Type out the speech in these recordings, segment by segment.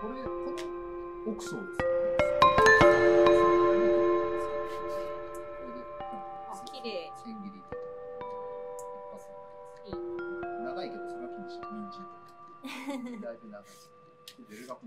これ、この奥層です。綺麗。千切り。長いけどそれは気にしない。人参。だいぶ長い。ベルガコ。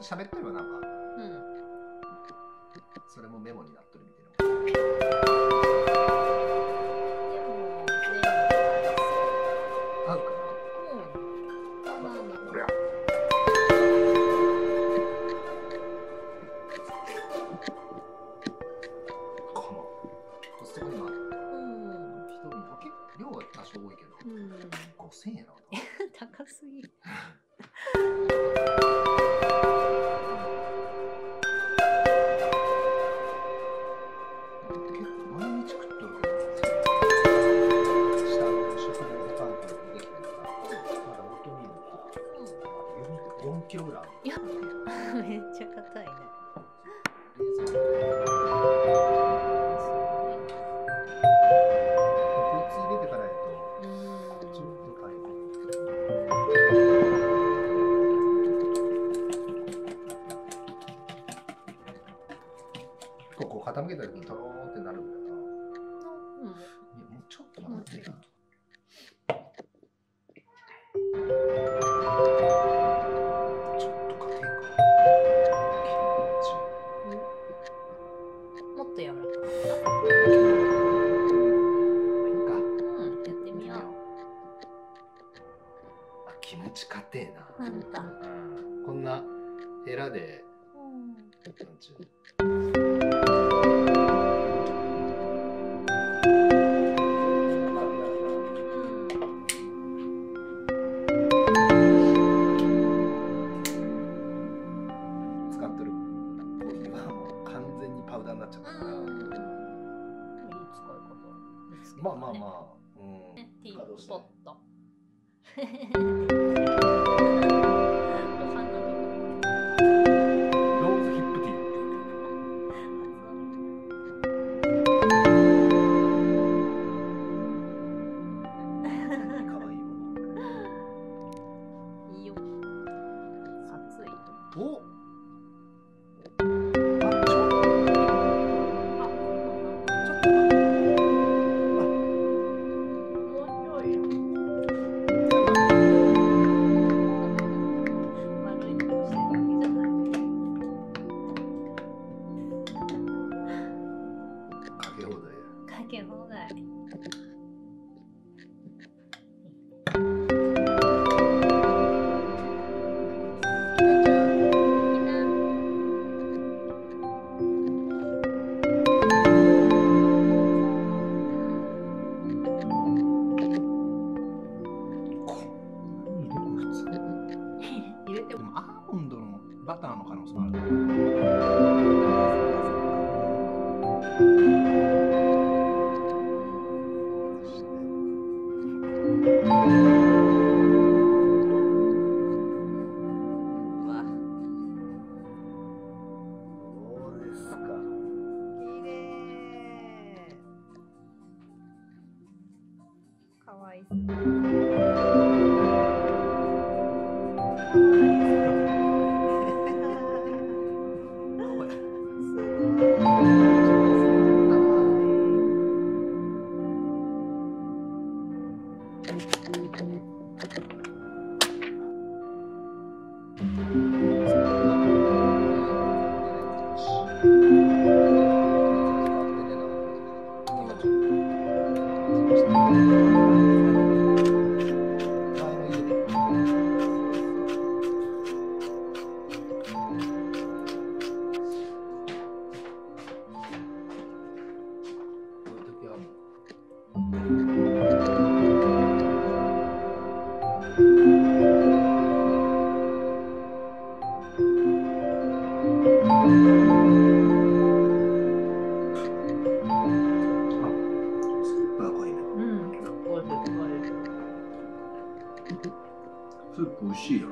喋ってるよ、なんか、うん、それもメモになってるみたいな。スープ美味しいよ。